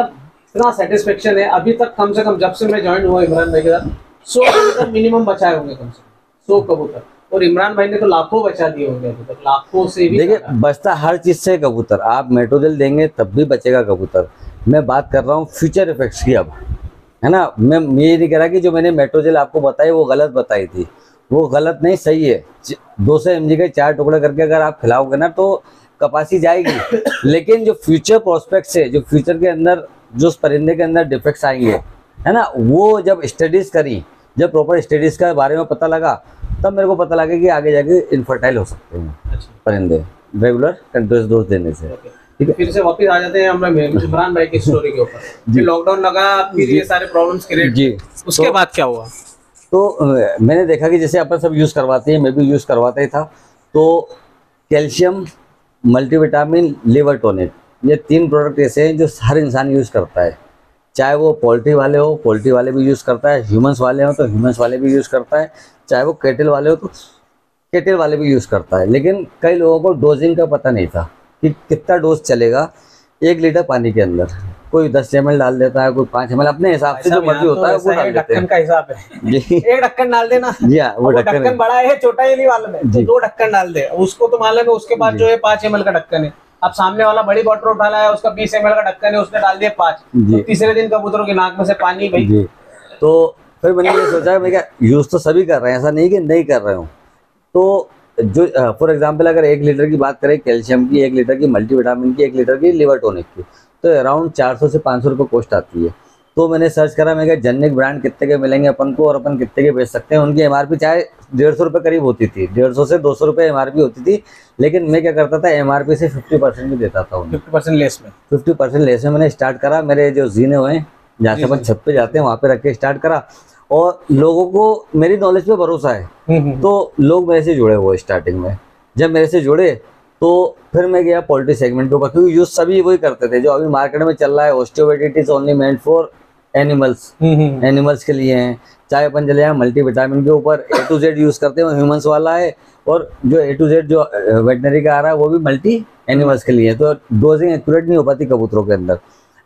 मतलब इतना सेटिस्फेक्शन है अभी तक, कम से कम जब से मैं ज्वाइन हुआ इमरान भाई के साथ 100 कबूतर मिनिमम बचाए होंगे, कम से कम 100 कबूतर, और इमरान भाई ने तो लाखों बचा दिए होंगे अभी तक, लाखों से भी। देखिए बचता हर चीज़ से कबूतर, आप मेट्रोजेल देंगे तब भी बचेगा कबूतर। मैं बात कर रहा हूँ फ्यूचर इफेक्ट्स की अब, है ना। मैं ये नहीं कह रहा कि जो मैंने मेट्रोजेल आपको बताई वो गलत बताई थी, वो गलत नहीं, सही है। 200 mg के 4 टुकड़े करके अगर आप खिलाओगे ना तो कपासी जाएगी, लेकिन जो फ्यूचर प्रोस्पेक्ट्स है, जो फ्यूचर के अंदर जो परिंदे के अंदर डिफेक्ट्स आएंगे, है ना, वो जब स्टडीज़ करी, जब प्रॉपर स्टडीज़ के बारे में पता लगा, तब मेरे को पता लगा कि आगे जाके इनफर्टाइल हो सकते हैं। अच्छा। परिंदे रेगुलर कंट्रोल डोज देने से। ठीक है, फिर से वापस आ जाते हैं हम इमरान भाई की स्टोरी के ऊपर। लॉकडाउन लगा, फिर ये सारे प्रॉब्लम्स क्रिएट। जी, उसके बाद क्या हुआ? तो मैंने देखा कि जैसे अपन सब यूज़ करवाते हैं, मैं भी यूज़ करवाता ही था, तो कैल्शियम, मल्टीविटामिन, लिवर टोनिक, ये 3 प्रोडक्ट ऐसे हैं जो हर इंसान यूज़ करता है। चाहे वो पोल्ट्री वाले हो, पोल्ट्री वाले भी यूज़ करता है, ह्यूमंस वाले हो तो ह्यूमंस वाले भी यूज़ करता है, चाहे वो कैटल वाले हो तो कैटल वाले भी यूज़ करता है। लेकिन कई लोगों को डोजिंग का पता नहीं था कि कितना डोज चलेगा 1 लीटर पानी के अंदर। कोई 10 ml डाल देता है, कोई 5 ml, अपने हिसाब से जो मर्जी होता है वो डाल देते हैं। ढक्कन का हिसाब है, एक ढक्कन डाल देना। जी हाँ, वो ढक्कन बड़ा है, छोटा है, नहीं मालूम है, तो 2 ढक्कन डाल दे। उसको तो मालूम है, उसके बाद जो है 5 ml का ढक्कन है। अब सामने वाला बड़ी बॉटल उठा लाया, उसका 20 ml का ढक्कन है, उसने डाल दिया 5। तीसरे दिन कबूतरों की नाक में से पानी। भाई तो फिर मैंने ये सोचा, मैं क्या यूज तो सभी कर रहे हैं, ऐसा नहीं कि नहीं कर रहे हो। तो जो फॉर एग्जाम्पल अगर 1 लीटर की बात करें कैल्शियम की, 1 लीटर की मल्टीविटामिन की, 1 लीटर की लिवर टोनिक की, तो अराउंड 400 से 500 रुपये कॉस्ट आती है। तो मैंने सर्च करा, मैं क्या जेनेरिक ब्रांड कितने के मिलेंगे अपन को और अपन कितने के बेच सकते हैं। उनकी एमआरपी चाहे 150 रुपये करीब होती थी, 150 से 200 रुपये एमआरपी होती थी, लेकिन मैं क्या करता था एमआरपी से 50% भी देता था उन्हें, 50% लेस में मैंने स्टार्ट करा। मेरे जो जीने हुए हैं जहाँ से अपन छत पे जाते हैं वहाँ पे रख के स्टार्ट करा, और लोगों को मेरी नॉलेज पे भरोसा है तो लोग मेरे से जुड़े हुए। स्टार्टिंग में जब मेरे से जुड़े तो फिर मैं गया पोल्ट्री सेगमेंट के ऊपर, क्योंकि यूज सभी वही करते थे जो अभी मार्केट में चल रहा है। ऑस्टियोवेडिटिस only meant for animals, animals के लिए हैं। चाहे अपन चले जाए मल्टीविटामिन के ऊपर, A to Z यूज करते हैं, ह्यूमंस वाला है, और जो A to Z जो वेटनरी का आ रहा है वो भी मल्टी एनिमल्स के लिए है। तो डोजिंग एक्यूरेट नहीं हो पाती कबूतरों के अंदर।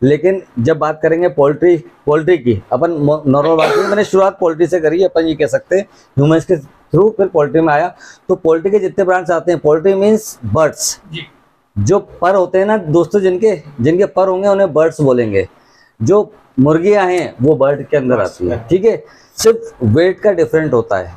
लेकिन जब बात करेंगे पोल्ट्री की, अपन नॉर्मल बात करें, मैंने शुरुआत पोल्ट्री से करी, अपन ये कह सकते हैं ह्यूमंस के थ्रू फिर पोल्ट्री में आया। तो पोल्ट्री के जितने ब्रांड्स आते हैं, पोल्ट्री मीन्स बर्ड्स, जो पर होते हैं ना दोस्तों, जिनके जिनके पर होंगे उन्हें बर्ड्स बोलेंगे। जो मुर्गियां हैं वो बर्ड के अंदर आती है, ठीक है। सिर्फ वेट का डिफरेंट होता है।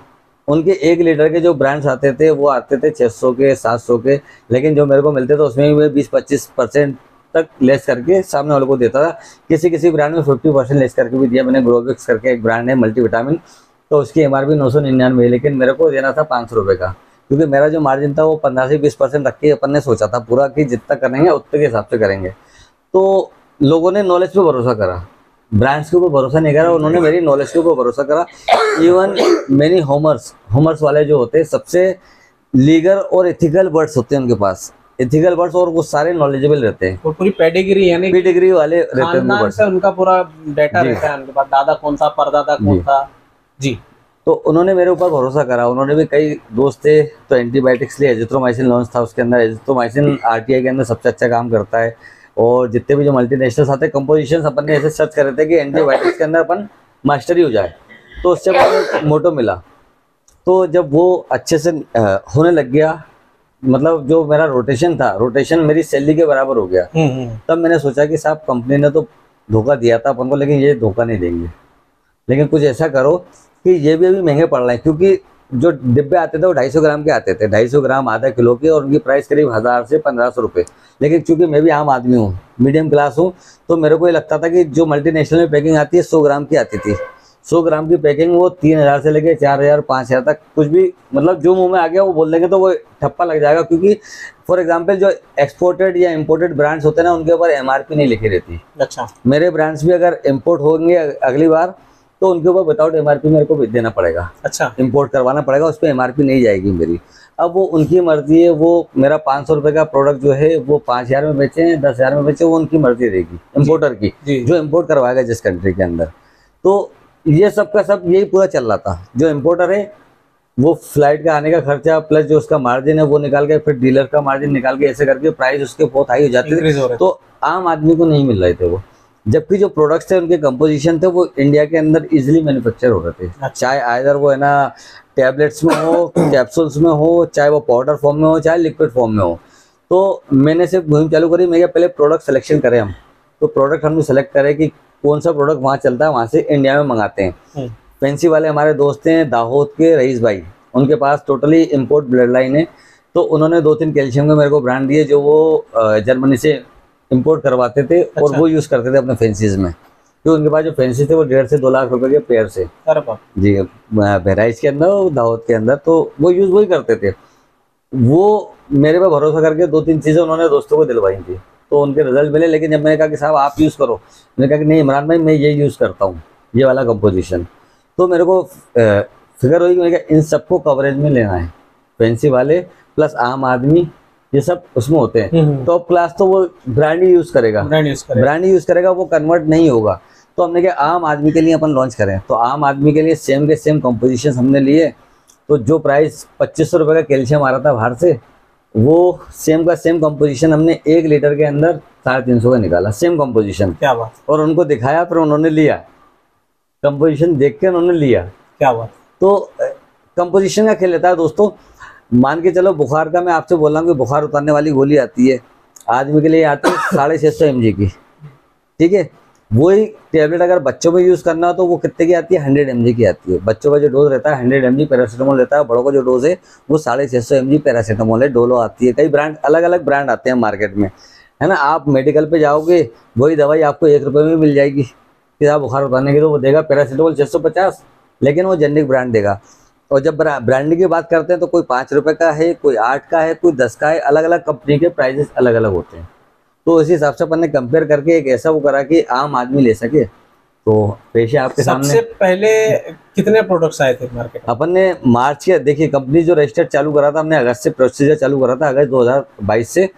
उनके 1 लीटर के जो ब्रांड्स आते थे वो आते थे 600 के 700 के, लेकिन जो मेरे को मिलते थे उसमें भी 20-25% तक लेस करके सामने वालों को देता था। किसी किसी ब्रांड में 50% लेस करके भी दिया मैंने। ग्रोविक्स करके एक ब्रांड है मल्टीविटामिन, तो उसकी एमआरपी 999 है, लेकिन मेरे को देना था 500 रुपये का, क्योंकि मेरा जो मार्जिन था वो 15 से 20% रख के अपन ने सोचा था पूरा कि जितना करेंगे उतने के हिसाब से करेंगे। तो लोगों ने नॉलेज पे भरोसा करा, ब्रांड्स के ऊपर भरोसा नहीं करा, उन्होंने मेरी नॉलेज के ऊपर भरोसा करा। इवन मैनी होमर्स वाले जो होते हैं, सबसे लीगल और एथिकल बर्ड्स होते हैं उनके पास, एथिकल बर्ड्स, और वो सारे नॉलेजेबल रहते हैं और पूरी पेडिग्री यानी पेडिग्री वाले रहते हैं बर्ड्स, उनका पूरा डाटा रहता है उनके पास, दादा कौन सा, परदादा कौन सा। जी, तो उन्होंने मेरे ऊपर भरोसा करा। उन्होंने भी, कई दोस्त थे तो एंटीबायोटिक्स लिए एजिथ्रोमाइसिन लॉन्च था, उसके अंदर एजिथ्रोमाइसिन RTI के अंदर सबसे अच्छा काम करता है। और जितने भी जो मल्टीनेशनल्स आते हैं, कंपोजिशन अपन ने ऐसे सर्च करे थे कि एंटीबायोटिक्स के अंदर अपन मास्टरी हो जाए, तो उससे मुझे मोटो मिला। तो जब वो अच्छे से होने लग गया, मतलब जो मेरा रोटेशन था, रोटेशन मेरी सैलरी के बराबर हो गया, तब मैंने सोचा कि साहब कंपनी ने तो धोखा दिया था अपन को, लेकिन ये धोखा नहीं देंगे, लेकिन कुछ ऐसा करो कि ये भी अभी महंगे पड़ रहे हैं। क्योंकि जो डिब्बे आते थे वो 250 ग्राम के आते थे, 250 ग्राम आधा किलो के, और उनकी प्राइस करीब 1000 से 1500 रुपये। लेकिन चूंकि मैं भी आम आदमी हूँ, मीडियम क्लास हूँ, तो मेरे को ये लगता था कि जो मल्टीनेशनल में पैकिंग आती है 100 ग्राम की आती थी, 100 ग्राम की पैकिंग वो 3000 से लेके 4000 5000 तक, कुछ भी मतलब जो मुंह में आ गया वो बोल देंगे तो वो ठप्पा लग जाएगा। क्योंकि फॉर एग्जांपल जो एक्सपोर्टेड या इंपोर्टेड ब्रांड्स होते हैं ना, उनके ऊपर एमआरपी नहीं लिखी रहती। अच्छा, मेरे ब्रांड्स भी अगर इम्पोर्ट होंगे अगली बार तो उनके ऊपर विदाउट एमआरपी मेरे को देना पड़ेगा। अच्छा, इम्पोर्ट करवाना पड़ेगा, उस पर एमआरपी नहीं जाएगी मेरी। अब वो उनकी मर्जी है, वो मेरा 500 रुपये का प्रोडक्ट जो है वो 5000 में बेचें, 10,000 में बेचें, वो उनकी मर्जी रहेगी, इम्पोर्टर की, जो इम्पोर्ट करवाएगा जिस कंट्री के अंदर। तो ये सब का सब यही पूरा चल रहा था। जो इम्पोर्टर है वो फ्लाइट का आने का खर्चा प्लस जो उसका मार्जिन है वो निकाल के, फिर डीलर का मार्जिन निकाल के, ऐसे करके प्राइस उसके बहुत हाई हो जाते थे, तो आम आदमी को नहीं मिल रहे थे वो। जबकि जो प्रोडक्ट्स थे उनके कंपोजिशन थे वो इंडिया के अंदर इजीली मैन्युफैक्चर हो रहे थे, चाहे आइदर वो है ना टैबलेट्स में हो, कैप्सूल्स में हो, चाहे वो पाउडर फॉर्म में हो, चाहे लिक्विड फॉर्म में हो। तो मैंने सिर्फ मुहिम चालू करी, मैं पहले प्रोडक्ट सिलेक्शन करें हम, तो प्रोडक्ट हमने सेलेक्ट करें कि कौन सा प्रोडक्ट वहाँ चलता है, वहाँ से इंडिया में मंगाते हैं। फैंसी वाले हमारे दोस्त हैं दाहोद के रईस भाई, उनके पास टोटली इम्पोर्ट ब्लड लाइन है, तो उन्होंने 2-3 कैल्शियम के मेरे को ब्रांड दिए जो वो जर्मनी से इंपोर्ट करवाते थे। अच्छा। और वो यूज़ करते थे अपने फैंसीज में, तो उनके पास जो फैंसी थे वो 1.5 से 2 लाख रुपए के पेयर से जी बहराइच के अंदर और दाहोद के अंदर, तो वो यूज़ वही करते थे। वो मेरे पर भरोसा करके 2-3 चीज़ें उन्होंने दोस्तों को दिलवाई थी, तो उनके रिजल्ट मिले। लेकिन जब मैंने कहा कि साहब आप यूज़ करो, मैंने कहा कि नहीं इमरान भाई मैं ये यूज़ करता हूँ, ये वाला कंपोजिशन। तो मेरे को फिक्र हुई, मैंने कहा इन सबको कवरेज में लेना है, फैंसी वाले प्लस आम आदमी ये सब उसमें होते हैं। तो अब क्लास तो वो ब्रांड ही यूज़ करेगा, ब्रांड यूज़ करेगा, वो कन्वर्ट नहीं होगा। तो हमने कहा आम आदमी के लिए अपन लॉन्च करें, तो आम आदमी के लिए सेम के सेम कंपोजिशन हमने लिए। तो जो प्राइस 2500 रुपये का कैल्शियम आ रहा था बाहर से, वो सेम का सेम कंपोजिशन हमने 1 लीटर के अंदर 350 का निकाला, सेम कंपोजिशन। क्या बात! और उनको दिखाया, फिर उन्होंने लिया, कंपोजिशन देख के उन्होंने लिया। क्या बात! तो कंपोजिशन का खेल लेता है दोस्तों। मान के चलो बुखार का मैं आपसे बोल रहा हूँ कि बुखार उतारने वाली गोली आती है आदमी के लिए, आती है 650 mg की, ठीक है। वही टेबलेट अगर बच्चों में यूज़ करना हो तो वो कितने की आती है? 100 mg की आती है। बच्चों का जो डोज रहता है 100 mg पैरासीटामोल रहता है, बड़ों का जो डोज है वो 650 mg पैरासीटामोल है, डोलो आती है। कई ब्रांड, अलग अलग ब्रांड आते हैं मार्केट में, है ना। आप मेडिकल पे जाओगे वही दवाई आपको 1 रुपये में मिल जाएगी कि आप बुखार उतारने के लिए, तो वो देगा पैरासीटामोल 650, लेकिन वो जेनरिक ब्रांड देगा। और जब ब्रांडिंग की बात करते हैं तो कोई 5 रुपये का है, कोई 8 का है, कोई 10 का है, अलग अलग कंपनी के प्राइजेस अलग अलग होते हैं। तो इसी हिसाब से अपन ने कंपेयर करके एक ऐसा वो करा कि आम आदमी ले सके। तो पेशे आपके सामने। सबसे पहले कितने प्रोडक्ट्स आए थे मार्केट? अपन ने मार्च के, देखिए कंपनी जो रजिस्टर्ड चालू करा था हमने अगस्त से, प्रोसीजर चालू करा था अगस्त 2022 से,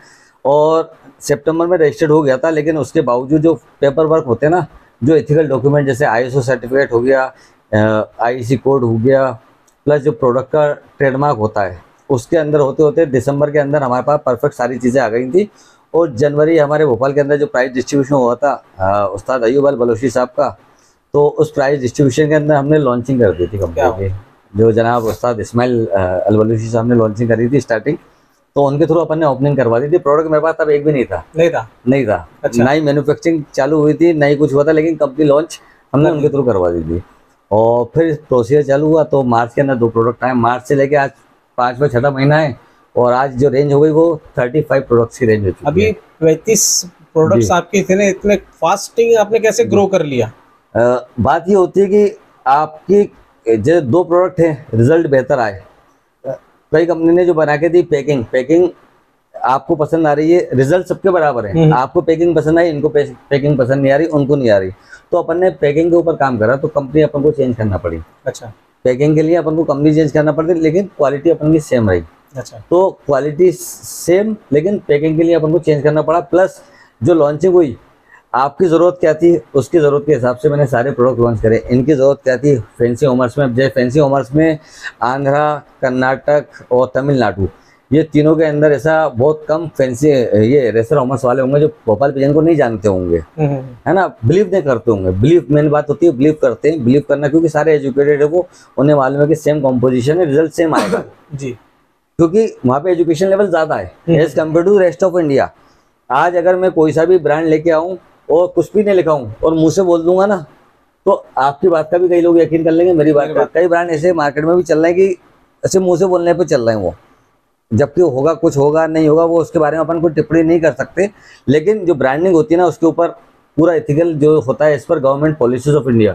और सितंबर में रजिस्टर्ड हो गया था। लेकिन उसके बावजूद जो पेपर वर्क होते हैं ना, जो एथिकल डॉक्यूमेंट जैसे ISO सर्टिफिकेट हो गया, IC कोड हो गया, प्लस जो प्रोडक्ट का ट्रेडमार्क होता है, उसके अंदर होते होते दिसंबर के अंदर हमारे पास परफेक्ट सारी चीज़ें आ गई थी। और जनवरी हमारे भोपाल के अंदर जो प्राइस डिस्ट्रीब्यूशन हुआ था उस्ताद अय्यूब अल बलोची साहब का, तो उस प्राइस डिस्ट्रीब्यूशन के अंदर हमने लॉन्चिंग कर दी थी कंपनी की, जो जनाब उस्ताद इस्माइल अल बलोची साहब ने लॉन्चिंग करी थी स्टार्टिंग, तो उनके थ्रू अपन ने ओपनिंग करवा दी थी। प्रोडक्ट मेरे पास तब एक भी नहीं था। अच्छा। ना ही मैन्युफैक्चरिंग चालू हुई थी, ना ही कुछ हुआ था, लेकिन कंपनी लॉन्च हमने उनके थ्रू करवा दी थी। और फिर प्रोसीजर चालू हुआ, तो मार्च के अंदर 2 प्रोडक्ट आए। मार्च से लेके आज 5वां 6वां महीना है, और आज जो रेंज हो गई वो 35 प्रोडक्ट्स की रेंज हो चुकी है। अभी 35 प्रोडक्ट्स आपके इतने फास्टिंग आपने कैसे ग्रो कर लिया? बात ये होती है कि आपकी जो 2 प्रोडक्ट हैं रिजल्ट बेहतर आए। कई कंपनी ने जो बना के दी पैकिंग आपको पसंद आ रही है, रिजल्ट सबके बराबर है, आपको पैकिंग पसंद आई, इनको पैकिंग पसंद नहीं आ रही, उनको नहीं आ रही। तो अपन ने पैकिंग के ऊपर काम करा, तो कंपनी अपन को चेंज करना पड़ी। अच्छा। पैकिंग के लिए अपन को कंपनी चेंज करना पड़ती, लेकिन क्वालिटी अपन की सेम रही। अच्छा। तो क्वालिटी सेम, लेकिन पैकिंग के लिए अपन को चेंज करना पड़ा। प्लस जो लॉन्चिंग हुई, आपकी ज़रूरत क्या थी उसकी ज़रूरत के हिसाब से मैंने सारे प्रोडक्ट लॉन्च करे। इनकी ज़रूरत क्या थी फैंसी होमर्स में, जैसे फैंसी होमर्स में आंध्रा, कर्नाटक और तमिलनाडु, ये तीनों के अंदर ऐसा बहुत कम फैंसी ये रेसर होमर्स वाले होंगे जो भोपाल पिजन को नहीं जानते होंगे, है ना, बिलीव नहीं करते होंगे। बिलीव मेन बात होती है, बिलीव करते हैं, बिलीव करना, क्योंकि सारे एजुकेटेड है वो, उन्हें मालूम है कि सेम कॉम्पोजिशन है रिजल्ट सेम आएगा जी, क्योंकि वहाँ पे एजुकेशन लेवल ज़्यादा है as compare to rest of India. आज अगर मैं कोई सा भी ब्रांड लेके आऊँ और कुछ भी नहीं लेकर आऊँ और मुँह से बोल दूंगा ना, तो आपकी बात का भी कई लोग यकीन कर लेंगे, मेरी बात का। कई ब्रांड ऐसे मार्केट में भी चल रहे हैं कि ऐसे मुँह से बोलने पर चल रहे हैं वो, जबकि होगा कुछ होगा नहीं होगा वो उसके बारे में अपन कोई टिप्पणी नहीं कर सकते। लेकिन जो ब्रांडिंग होती है ना उसके ऊपर पूरा एथिकल जो होता है, इस पर गवर्नमेंट पॉलिसीज ऑफ इंडिया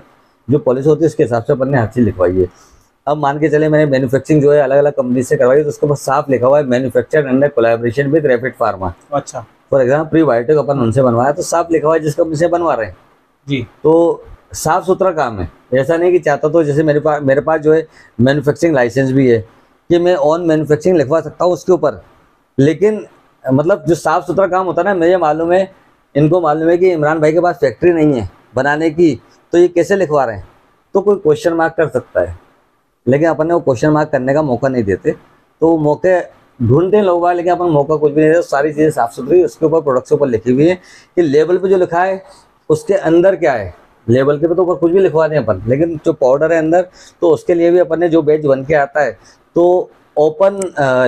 जो पॉलिसी होती है उसके हिसाब से अपन ने हर चीज़ लिखवाई है। अब मान के चले मैंने मैन्युफैक्चरिंग जो है अलग अलग कंपनी से करवाई, तो उसके ऊपर साफ लिखा हुआ है manufacture under collaboration with rapid pharma. अच्छा। फॉर एग्जाम्पल प्रीबायोटिक अपन उनसे बनवाया, तो साफ लिखा हुआ है जिस कंपनी से बनवा रहे हैं जी, तो साफ सुथरा काम है। ऐसा नहीं कि चाहता तो, जैसे मेरे पास जो है मैन्युफैक्चरिंग लाइसेंस भी है कि मैं ऑन मैन्युफैक्चरिंग लिखवा सकता हूँ उसके ऊपर, लेकिन मतलब जो साफ सुथरा काम होता है ना, मुझे मालूम है, इनको मालूम है कि इमरान भाई के पास फैक्ट्री नहीं है बनाने की, तो ये कैसे लिखवा रहे हैं, तो कोई क्वेश्चन मार्क कर सकता है। लेकिन अपन ने वो क्वेश्चन मार्क करने का मौका नहीं देते, तो मौके ढूंढते हैं लोग, लेकिन अपन मौका कुछ भी नहीं देते। सारी चीज़ें साफ सुथरी उसके ऊपर प्रोडक्ट्स के ऊपर लिखी हुई है कि लेबल पर जो लिखा है उसके अंदर क्या है, लेबल के पे तो कुछ भी लिखवा दें अपन, लेकिन जो पाउडर है अंदर तो उसके लिए भी अपन ने जो बैच बन के आता है तो ओपन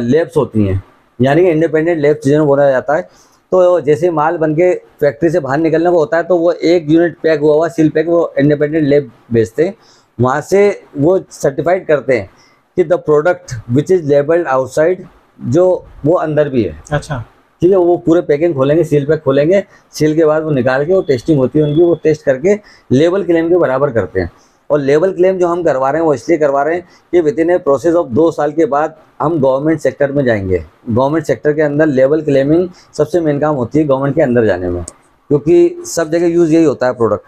लैब्स होती हैं, यानी कि इंडिपेंडेंट लैब्स जिन्हें बोला जाता है। तो जैसे माल बन के फैक्ट्री से बाहर निकलने को होता है तो वो एक यूनिट पैक हुआ हुआ सील पैक वो इंडिपेंडेंट लैब बेचते हैं, वहाँ से वो सर्टिफाइड करते हैं कि the product which is labelled outside, जो वो अंदर भी है। अच्छा ठीक है, वो पूरे पैकिंग खोलेंगे, सील पैक खोलेंगे, सील के बाद वो निकाल के वो टेस्टिंग होती है उनकी, वो टेस्ट करके लेबल क्लेम के बराबर करते हैं। और लेबल क्लेम जो हम करवा रहे हैं वो इसलिए करवा रहे हैं कि with in a process of 2 साल के बाद हम गवर्नमेंट सेक्टर में जाएंगे। गवर्नमेंट सेक्टर के अंदर लेबल क्लेमिंग सबसे मेन काम होती है गवर्नमेंट के अंदर जाने में, क्योंकि सब जगह यूज़ यही होता है प्रोडक्ट।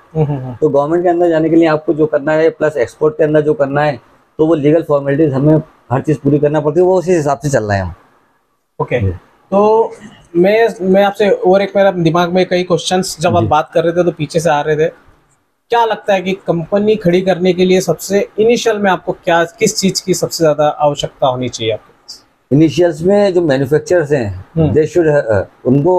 तो गवर्नमेंट के अंदर जाने के लिए आपको जो करना है प्लस एक्सपोर्ट के अंदर जो करना है, तो वो लीगल फॉर्मेलिटीज़ हमें हर चीज़ पूरी करना पड़ती है, वो उसी हिसाब से चल रहे हैं हम। ओके, तो मैं आपसे और एक मेरा दिमाग में कई क्वेश्चंस जब आप बात कर रहे थे तो पीछे से आ रहे थे। क्या लगता है कि कंपनी खड़ी करने के लिए सबसे इनिशियल में आपको क्या, किस चीज़ की सबसे ज़्यादा आवश्यकता होनी चाहिए? आपको इनिशियल्स में जो मैन्युफैक्चरर्स हैं दे शुड, उनको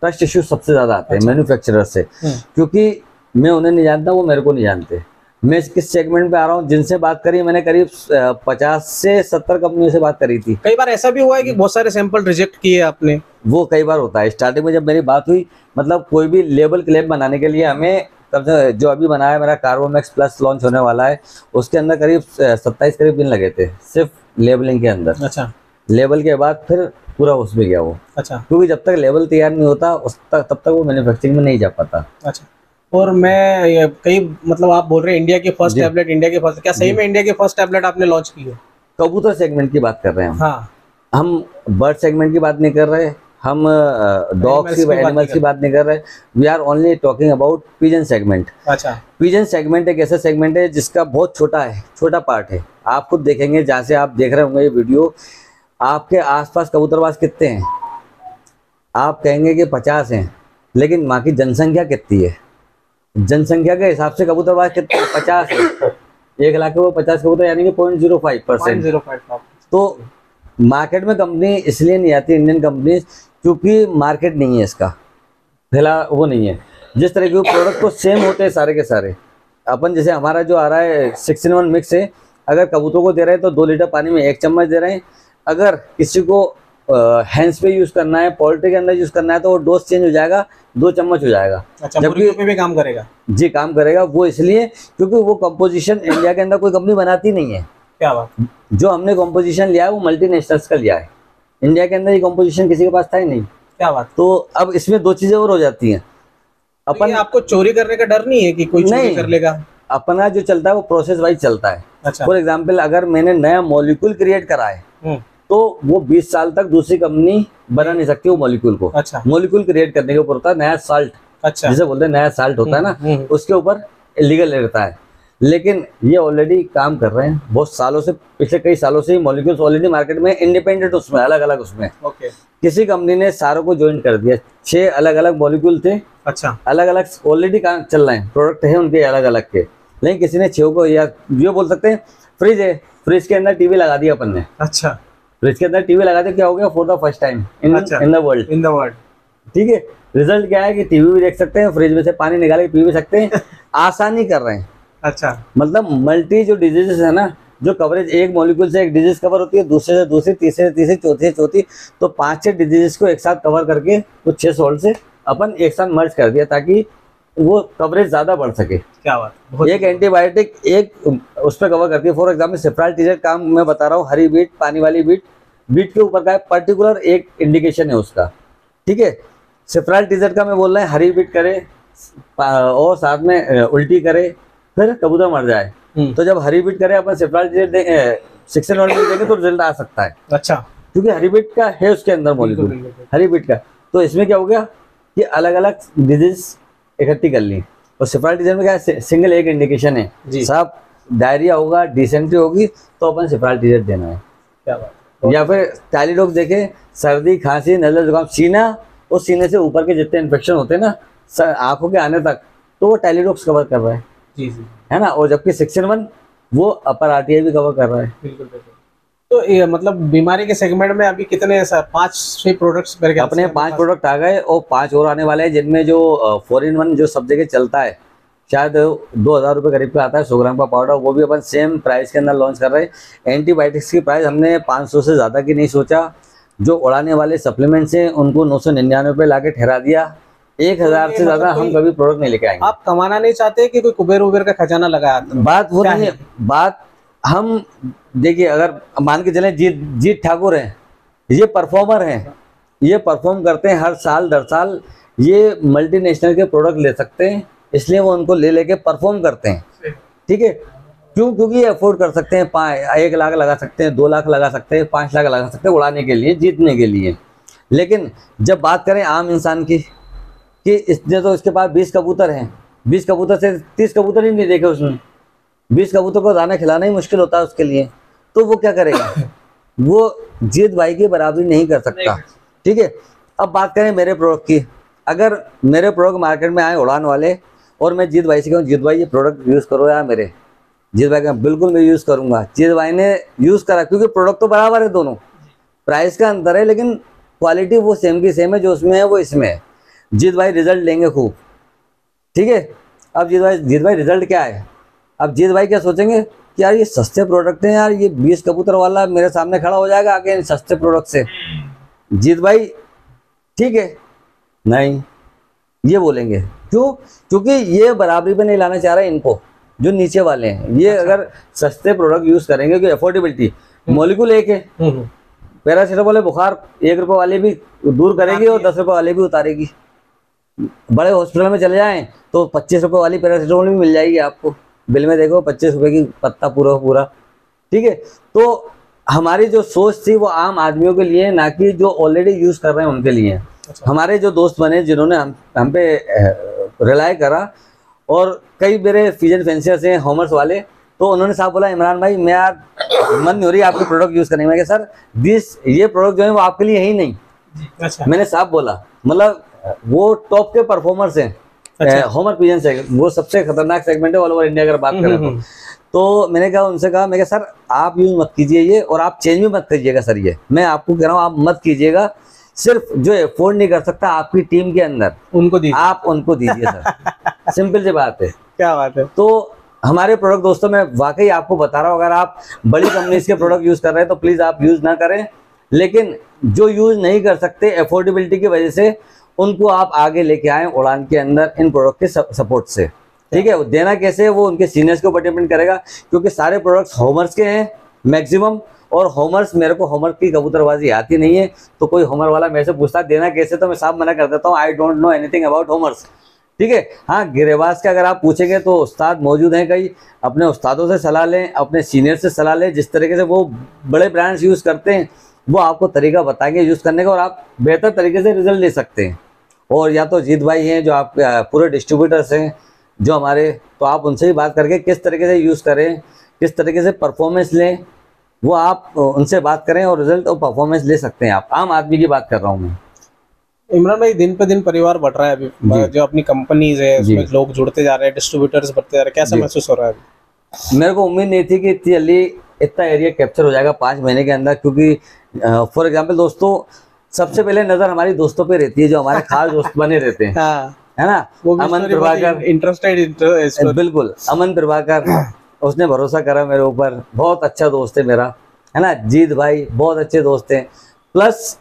ट्रस्ट इशू सबसे ज़्यादा आते हैं मैन्युफैक्चरर से, क्योंकि मैं उन्हें नहीं जानता, वो मेरे को नहीं जानते। मैं किस सेगमेंट पे आ रहा हूँ, जिनसे बात करी मैंने करीब 50 से 70 कंपनियों से बात करी थी। कई बार ऐसा भी हुआ है कि बहुत सारे सैंपल रिजेक्ट किए आपने? वो कई बार होता है। स्टार्टिंग में जब मेरी बात हुई, मतलब कोई भी लेबल क्लेम बनाने के लिए हमें तब से, जो अभी बनाया मेरा कार्बोमैक्स प्लस लॉन्च होने वाला है, उसके अंदर करीब 27 दिन लगे थे सिर्फ लेबलिंग के अंदर। अच्छा, लेबल के बाद फिर पूरा उसमें गया वो। अच्छा, क्योंकि जब तक लेबल तैयार नहीं होता तब तक वो मैन्युफैक्चरिंग में नहीं जा पाता। अच्छा, और मैं कई, मतलब आप बोल रहे हैं इंडिया के फर्स्ट टैबलेट, इंडिया के फर्स्ट, क्या सही में इंडिया के फर्स्ट टैबलेट आपने लॉन्च की है? कबूतर सेगमेंट की बात कर रहे हैं हाँ। हम बर्ड सेगमेंट की बात नहीं कर रहे, हम डॉग्स की, एनिमल्स की बात नहीं कर रहे, we are only talking about pigeon segment. अच्छा, पिजन सेगमेंट एक ऐसा सेगमेंट है जिसका बहुत छोटा है, छोटा पार्ट है। आप खुद देखेंगे, जहाँ से आप देख रहे होंगे ये वीडियो, आपके आसपास कबूतरबाज कितने हैं? आप कहेंगे कि 50 हैं, लेकिन वहाँ की जनसंख्या कितनी है? जनसंख्या के हिसाब से कबूतरबाज कितने? 50 है, 1 लाख के वो 50 कबूतर, यानी कि 0.05%। तो मार्केट में कंपनी इसलिए नहीं आती इंडियन कंपनी, क्योंकि मार्केट नहीं है इसका, फिलहाल वो नहीं है। जिस तरह के प्रोडक्ट को सेम होते हैं सारे के सारे, अपन जैसे हमारा जो आ रहा है 6 in 1 मिक्स है, अगर कबूतरों को दे रहे हैं तो 2 लीटर पानी में 1 चम्मच दे रहे हैं। अगर किसी को हैंड्स पे यूज़ करना है, पोल्ट्री के अंदर यूज़ करना है, तो वो डोज चेंज हो जाएगा, 2 चम्मच हो जाएगा। अच्छा, जबकि पे भी काम करेगा जी, काम करेगा वो इसलिए क्योंकि वो कंपोजिशन इंडिया के अंदर कोई कंपनी बनाती नहीं है। क्या बात, जो हमने कंपोजिशन लिया है वो मल्टीनेशनल्स का लिया है, इंडिया के अंदर ये कंपोजिशन किसी के पास था ही नहीं। क्या बात। तो अब इसमें 2 चीज़ें और हो जाती हैं। अपन आपको चोरी करने का डर नहीं है कि कोई चोरी कर लेगा? अपना जो चलता है वो प्रोसेस वाइज चलता है। फॉर एग्जाम्पल, अगर मैंने नया मॉलिक्यूल क्रिएट करा है तो वो 20 साल तक दूसरी कंपनी बना नहीं सकती वो मॉलिक्यूल को। अच्छा, मॉलिक्यूल क्रिएट करने के ऊपर होता है नया साल्ट। अच्छा, जिसे बोलते हैं नया साल्ट होता है ना, उसके ऊपर इलीगल रहता है, लेकिन ये ऑलरेडी काम कर रहे हैं बहुत सालों से, पिछले कई सालों से ही मॉलिक्यूल्स ऑलरेडी मार्केट में इंडिपेंडेंट, उसमें अलग अलग, उसमें किसी कंपनी ने सारों को ज्वाइन कर दिया। 6 अलग अलग मॉलिक्यूल थे। अच्छा, अलग अलग ऑलरेडी काम चल रहे हैं, प्रोडक्ट है उनके अलग अलग के, लेकिन किसी ने 6 को, या ये बोल सकते हैं फ्रिज है, फ्रिज के अंदर टीवी लगा दिया अपन ने। अच्छा, फ्रिज के अंदर टीवी लगा दे, क्या हो गया? For the first time in the world, in the world. ठीक है, रिजल्ट क्या है कि टीवी भी देख सकते हैं, फ्रिज में से पानी निकाल के पी भी सकते हैं, आसानी कर रहे हैं। अच्छा, मतलब मल्टी जो डिजीजेस है ना, जो कवरेज, एक मॉलिक्यूल से एक डिजीज कवर होती है, दूसरे से दूसरी, तीसरे से तीसरी, चौथे से चौथी, तो 5-6 डिजीजेस को एक साथ कवर करके वो 6 सॉल्ट से अपन एक साथ मर्ज कर दिया ताकि वो कवरेज ज़्यादा बढ़ सके। क्या बात। एक एंटीबायोटिक एक उस पर कवर करती है। फॉर एग्जाम्पल, सेफ्राइल टीजर काम मैं बता रहा हूँ, हरी बीट, पानी वाली बीट, बीट के ऊपर का पर्टिकुलर एक इंडिकेशन है उसका। ठीक है, सेफ्राइल टीजर का मैं बोल रहा है, हरी बीट करे और साथ में उल्टी करे फिर कबूतर मर जाए, तो जब हरी बीट करे अपन सेफ्राइल टीजर 6 in 1 देंगे तो रिजल्ट आ सकता है। अच्छा, क्योंकि हरी बीट का है उसके अंदर मॉलिक्यूल, हरी बीट का। तो इसमें क्या हो गया कि अलग अलग डिजीज इकट्ठी कर ली, और सेफ्राइल टीजर में क्या सिंगल एक इंडिकेशन है साहब, डायरिया होगा, डिसेंट्री होगी, तो अपन सेफ्राइल टीजर देना है। क्या बात। या फिर टैलीडोक्स देखें, सर्दी, खांसी, नजर जुकाम, सीना, और सीने से ऊपर के जितने इन्फेक्शन होते हैं ना, आंखों के आने तक, तो वो टैलीडोक्स कवर कर रहा है। जी जी, है ना। और जबकि 6 in 1 वो अपर RTI भी कवर कर रहा है। बिल्कुल। तो मतलब बीमारी के सेगमेंट में अभी कितने पांच प्रोडक्ट्स अपने 5 प्रोडक्ट आ गए और 5 और आने वाले हैं, जिनमें जो 4 इन 1 जो सब जगह चलता है शायद 2000 रुपये करीब का आता है 100 ग्राम का पाउडर, वो भी अपन सेम प्राइस के अंदर लॉन्च कर रहे हैं। एंटीबायोटिक्स की प्राइस हमने 500 से ज़्यादा की नहीं सोचा, जो उड़ाने वाले सप्लीमेंट्स हैं उनको 999 रुपये ला के ठहरा दिया। 1000 से ज़्यादा हम कभी प्रोडक्ट नहीं लेके आएंगे। आप कमाना नहीं चाहते कि कोई कुबेर उबेर का खजाना लगा? बात वो नहीं है, बात हम देखिए अगर मान के चलें जीत ठाकुर हैं, ये परफॉर्मर हैं, ये परफॉर्म करते हैं हर साल दर साल, ये मल्टीनेशनल के प्रोडक्ट ले सकते हैं इसलिए वो उनको ले लेके परफॉर्म करते हैं। ठीक है, क्यों? क्योंकि अफोर्ड कर सकते हैं, 1 लाख लगा सकते हैं, 2 लाख लगा सकते हैं, 5 लाख लगा सकते हैं उड़ाने के लिए, जीतने के लिए। लेकिन जब बात करें आम इंसान की कि इसने तो इसके पास 20 कबूतर हैं, 20 कबूतर से 30 कबूतर ही नहीं देखे उसने, 20 कबूतर को दाना खिलाना ही मुश्किल होता है उसके लिए, तो वो क्या करेगा? वो जीत भाई की बराबरी नहीं कर सकता। ठीक है, अब बात करें मेरे प्रोडक्ट की। अगर मेरे प्रोडक्ट मार्केट में आए उड़ान वाले और मैं जीत भाई से कहूँ जीत भाई ये प्रोडक्ट यूज़ करो यार मेरे, जीत भाई का बिल्कुल मैं यूज़ करूँगा, जीत भाई ने यूज़ करा, क्योंकि प्रोडक्ट तो बराबर है, दोनों प्राइस का अंतर है लेकिन क्वालिटी वो सेम की सेम है, जो उसमें है वो इसमें है। जीत भाई रिजल्ट लेंगे खूब। ठीक है, अब जीत भाई रिजल्ट क्या है? अब जीत भाई क्या सोचेंगे कि यार ये सस्ते प्रोडक्ट हैं यार, ये 20 कबूतर वाला मेरे सामने खड़ा हो जाएगा आगे इन सस्ते प्रोडक्ट से, जीत भाई ठीक है नहीं ये बोलेंगे। क्यों? क्योंकि ये बराबरी पे नहीं लाना चाह रहा है इनको, जो नीचे वाले हैं ये। अच्छा। अगर सस्ते प्रोडक्ट यूज करेंगे क्योंकि अफोर्डेबिलिटी, मॉलिक्यूल एक है, पैरासीटामोल बुखार 1 रुपये वाले भी दूर करेगी और 10 रुपये वाले भी उतारेगी। बड़े हॉस्पिटल में चले जाएं तो 25 रुपये वाली पैरासीटामोल भी मिल जाएगी आपको, बिल में देखो 25 रुपये की पत्ता पूरा पूरा। ठीक है, तो हमारी जो सोच थी वो आम आदमियों के लिए, ना कि जो ऑलरेडी यूज कर रहे हैं उनके लिए। हमारे जो दोस्त बने जिन्होंने हम पे रिलाय करा, और कई मेरे फ्यूजन फैंसियर्स हैं होमर्स वाले, तो उन्होंने साफ बोला इमरान भाई मैं यार मन नहीं हो रही आपके प्रोडक्ट यूज़ करने में। मैं सर ये प्रोडक्ट जो है वो आपके लिए है ही नहीं। अच्छा। मैंने साफ बोला, मतलब वो टॉप के परफॉर्मर्स हैं। अच्छा। होमर पिजन से वो सबसे खतरनाक सेगमेंट है ऑल ओवर इंडिया अगर बात करें तो। मैंने कहा उनसे कहा, मैं कहा सर आप यूज़ मत कीजिए ये, और आप चेंज भी मत करिएगा सर, ये मैं आपको कह रहा हूँ आप मत कीजिएगा, सिर्फ जो एफोर्ड नहीं कर सकता आपकी टीम के अंदर उनको दीजिए, आप उनको दीजिए सर। सिंपल सी बात है। क्या बात है। तो हमारे प्रोडक्ट दोस्तों मैं वाकई आपको बता रहा हूँ, अगर आप बड़ी कंपनीज के प्रोडक्ट यूज कर रहे हैं तो प्लीज आप यूज ना करें, लेकिन जो यूज नहीं कर सकते एफोर्डेबिलिटी की वजह से उनको आप आगे लेके आए उड़ान के अंदर इन प्रोडक्ट के सपोर्ट से। ठीक है, देना कैसे वो उनके सीनियर्स के ऊपर डिपेंड करेगा, क्योंकि सारे प्रोडक्ट्स होमर्स के हैं मैक्सिमम, और होमर्स मेरे को होमर की कबूतरबाजी आती नहीं है, तो कोई होमर वाला मेरे से पूछता देना कैसे तो मैं साफ मना कर देता हूँ, I don't know anything about homers. ठीक है, हाँ गिरेबाज का अगर आप पूछेंगे तो उस्ताद मौजूद हैं कई, अपने उस्तादों से सलाह लें, अपने सीनियर से सलाह लें, जिस तरीके से वो बड़े ब्रांड्स यूज़ करते हैं वो आपको तरीका बताएंगे यूज़ करने का, और आप बेहतर तरीके से रिजल्ट ले सकते हैं। और या तो जीत भाई हैं जो आप पूरे डिस्ट्रीब्यूटर्स हैं जो हमारे, तो आप उनसे भी बात करके किस तरीके से यूज़ करें, किस तरीके से परफॉर्मेंस लें, वो आप उनसे बात करें और रिजल्ट और परफॉर्मेंस ले सकते हैं। आप आम आदमी की बात कर रहा हूँ मैं। इमरान भाई दिन पे दिन परिवार बढ़ रहा है, अभी जो अपनी कंपनीज है उसमें लोग जुड़ते जा रहे हैं, डिस्ट्रीब्यूटर्स बढ़ते जा रहे हैं, कैसा महसूस हो रहा है? मेरे को उम्मीद नहीं थी कि इतनी जल्दी इतना एरिया कैप्चर हो जाएगा 5 महीने के अंदर, क्योंकि फॉर एग्जाम्पल दोस्तों सबसे पहले नज़र हमारी दोस्तों पर रहती है जो हमारे खास दोस्त बने रहते हैं, है ना। अमन प्रभाकर इंटरेस्टेड, बिल्कुल अमन प्रभाकर, उसने भरोसा करा मेरे ऊपर, बहुत अच्छा दोस्त है मेरा, है ना। जीत भाई बहुत अच्छे दोस्त हैं, प्लस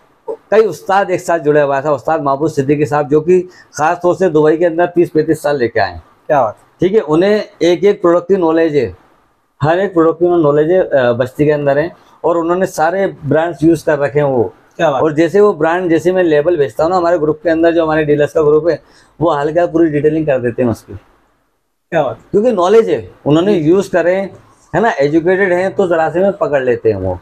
कई उस्ताद एक साथ जुड़े हुआ था, उस्ताद महबूब सिद्दीकी साहब जो कि खास तौर से दुबई के अंदर 30-35 साल लेके आए। क्या बात। ठीक है, उन्हें एक प्रोडक्ट की नॉलेज है, हर एक प्रोडक्ट की नॉलेज है बस्ती के अंदर है, और उन्होंने सारे ब्रांड्स यूज़ कर रखे हैं वो। क्या बात। और जैसे वो ब्रांड जैसे मैं लेबल भेजता हूँ ना हमारे ग्रुप के अंदर, जो हमारे डीलर्स का ग्रुप है, वो हल्का पूरी डिटेलिंग कर देते हैं उसकी। क्या बात। क्योंकि नॉलेज है, उन्होंने यूज करे है ना, एजुकेटेड हैं तो जरा से में पकड़ लेते हैं वो।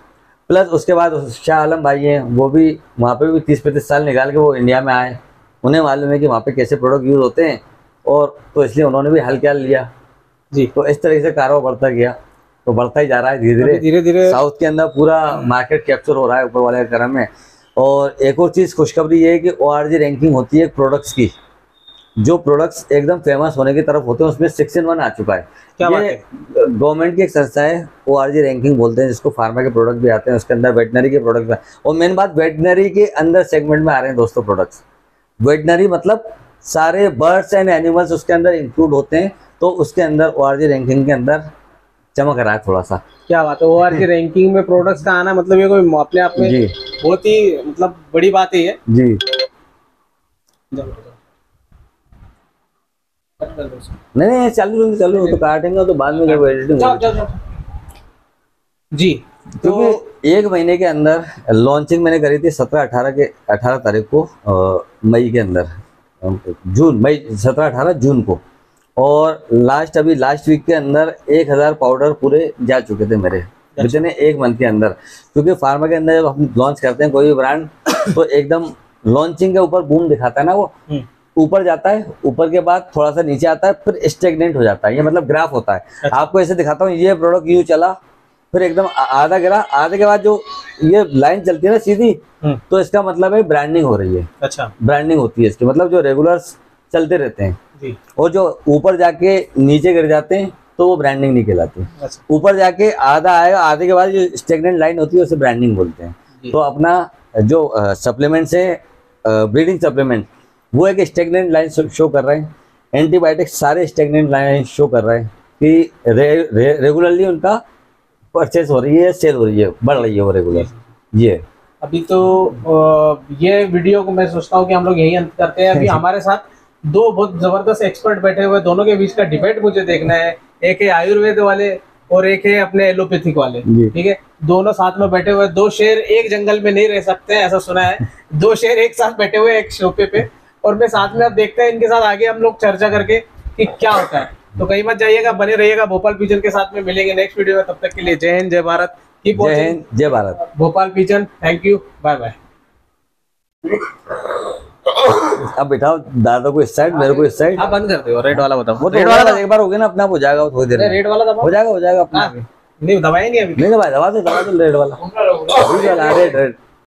प्लस उसके बाद शाह आलम भाई हैं, वो भी वहाँ पे भी 30-35 साल निकाल के वो इंडिया में आए, उन्हें मालूम है कि वहाँ पे कैसे प्रोडक्ट यूज होते हैं, और तो इसलिए उन्होंने भी हल क्या लिया जी। तो इस तरीके से कारोबार बढ़ता गया, तो बढ़ता ही जा रहा है धीरे धीरे। साउथ के अंदर पूरा मार्केट कैप्चर हो रहा है ऊपर वाले क्रम में। और एक और चीज़ खुशखबरी ये है कि ORG रैंकिंग होती है प्रोडक्ट्स की, जो प्रोडक्ट्स एकदम फेमस होने की तरफ होते हैं उसमें 6 in 1 आ चुका है। क्या बात है? गवर्नमेंट की एक संस्था है ORG रैंकिंग बोलते हैं जिसको, फार्मा के प्रोडक्ट भी आते हैं उसके अंदर, वेटनरी के प्रोडक्ट में, और मेन बात वेटनरी के अंदर सेगमेंट में आ रहे हैं दोस्तों प्रोडक्ट्स। वेटनरी मतलब सारे बर्ड्स एंड एनिमल्स उसके अंदर इंक्लूड होते हैं, तो उसके अंदर ORG रैंकिंग के अंदर चमक रहा है थोड़ा सा। क्या बात है, ORG रैंकिंग में प्रोडक्ट्स का आना मतलब ये कोई अपने आप में बहुत ही मतलब बड़ी बात है ये जी। नहीं चालू तो काटेंगे तो बाद में एडिटिंग जी। तो एक महीने के अंदर लॉन्चिंग मैंने करी थी 17-18 तारीख को, मई के अंदर, जून मई 17-18 जून को, और लास्ट अभी लास्ट वीक के अंदर 1000 पाउडर पूरे जा चुके थे मेरे जितने एक मंथ के अंदर। क्योंकि फार्मा के अंदर जब हम लॉन्च करते हैं कोई भी ब्रांड तो एकदम लॉन्चिंग के ऊपर बूम दिखाता है ना, वो ऊपर जाता है, ऊपर के बाद थोड़ा सा नीचे आता है, फिर स्टेगनेंट हो जाता है। ये मतलब ग्राफ होता है। अच्छा। आपको ऐसे दिखाता हूँ, ये प्रोडक्ट यूं चला, फिर एकदम आधा गिरा, आधे के बाद जो ये लाइन चलती है ना सीधी, तो इसका मतलब है ब्रांडिंग हो रही है। अच्छा, ब्रांडिंग होती है इसकी, मतलब जो रेगुलर्स चलते रहते हैं जी। और जो ऊपर जाके नीचे गिर जाते हैं तो वो ब्रांडिंग नहीं कहलाती। ऊपर जाके आधा आएगा, आधे के बाद जो स्टेगनेंट लाइन होती है उसे ब्रांडिंग बोलते हैं। तो अपना जो सप्लीमेंट्स है, ब्रीडिंग सप्लीमेंट, वो एक स्टेगनेंट लाइन शो कर रहे हैं, एंटीबायोटिक्स सारे स्टेगनेंट लाइन शो कर रहे हैं कि रेगुलरली उनका परचेस हो रही है, सेल हो रही है, बढ़ रही है वो रेगुलर। ये अभी तो ये वीडियो को मैं सोचता हूँ कि हम लोग यही अंत करते हैं। अभी हमारे साथ दो बहुत जबरदस्त एक्सपर्ट बैठे हुए, दोनों के बीच का डिबेट मुझे देखना है। एक है आयुर्वेद वाले और एक है अपने एलोपैथिक वाले, ठीक है। दोनों साथ में बैठे हुए, दो शेर एक जंगल में नहीं रह सकते ऐसा सुना है, दो शेर एक साथ बैठे हुए एक सोफे पे, और मैं साथ में आप देखते हैं इनके साथ आगे हम लोग चर्चा करके कि क्या होता है। तो कहीं मत जाइएगा, बने रहिएगा भोपाल पिजन के साथ में, मिलेंगे नेक्स्ट वीडियो में। तब तक के लिए जय हिंद जय भारत। जय हिंद जय Bharat. Bhopal pigeon, thank you, bye bye. अब बिठाओ दादा को इस साइड, मेरे को इस साइड, आप बंद करते हो। रेड वाला बताओ, रेड वाला एक बार हो गया ना, अपना आप हो जाएगा थोड़ी देर, रेड वाला दबाओ, हो जाएगा अपना। नहीं दबाया नहीं अभी, नहीं दबा दो रेड वाला, रेड रेड।